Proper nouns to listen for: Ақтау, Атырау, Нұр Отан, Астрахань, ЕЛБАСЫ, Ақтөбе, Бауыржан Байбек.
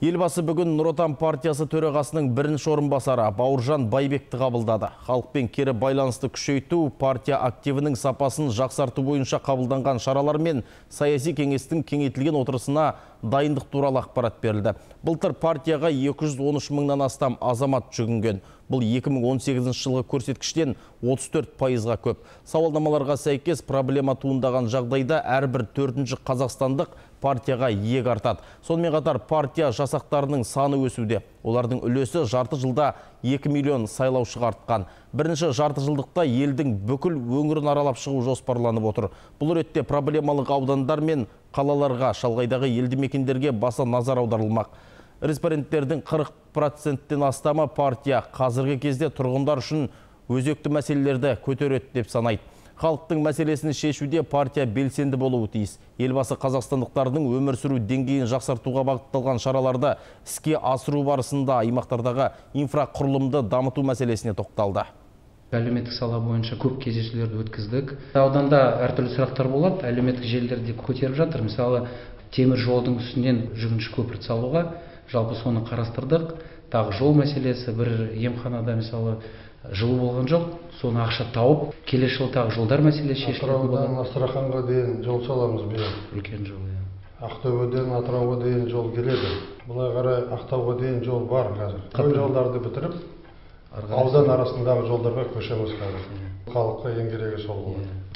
Елбасы бүгін Нұр Отан партиясы төрағасының бірінші орынбасары Бауыржан Байбекти қабылдады. Халықпен кері байланысты күшейту, партия активінің сапасын жақсарту бойынша қабылданған шаралар мен саяси кеңестің кеңейтілген отырысына дайындық туралы ақпарат берілді. Былтыр партияға 213 мыңнан астам азамат жүгінген. Бұл 2018 жылғы көрсеткіштен 34%-ға көп. Сауалнамаларға сәйкес проблема туындаған жағдайда әрбір 4-ші қазақстандық партияға иек артады. Сонымен қатар партия жасақтарының саны өсуде. Олардың үлесі жарты жылда 2 миллион сайлаушыға артқан. Бірінші жарты жылдықта елдің бүкіл өңірін аралап шығу жоспарланып отыр. Бұл ретте проблемалық аудандар мен қалаларға, шалғайдағы елді мекендерге баса назар аударылмақ. Респонденттердің 40%-тен астамы партия қазіргі кезде тұрғындар үшін өзекті мәселелерді көтереді деп санайды. Халықтың мәселесін шешуде партия белсенді болуы тиіс. Елбасы қазақстандықтардың өмір сүру деңгейін жақсартуға бағытталған шараларды іске асыру барысында аймақтардағы инфрақұрылымды дамыту мәселесіне тоқталды. Әлеуметтік сала бойынша көп кездесулерді өткіздік. Ауданда әртүрлі сұрақтар болады, әлеуметтік желілерді көтеріп жатыр. Мысалы, темір жолдың үстінен жүгінші көпір салуға жалпы соны қарастырдық. Тағы жол мәселесі, бір емханада мысалы жылу болған жоқ, соны ақша тауып, келесі жылы тағы жолдар мәселесі шешілген. Астраханға дейін жол саламыз биыл. Үлкен жол. Ақтөбеден Атырауға дейін жол келеді. Былай қарай Ақтауға дейін жол бар қазір. Көп жолдарды бітіріп, аудан арасындағы жолдарға көшеміз қазір. Халыққа ең керегі сол болады.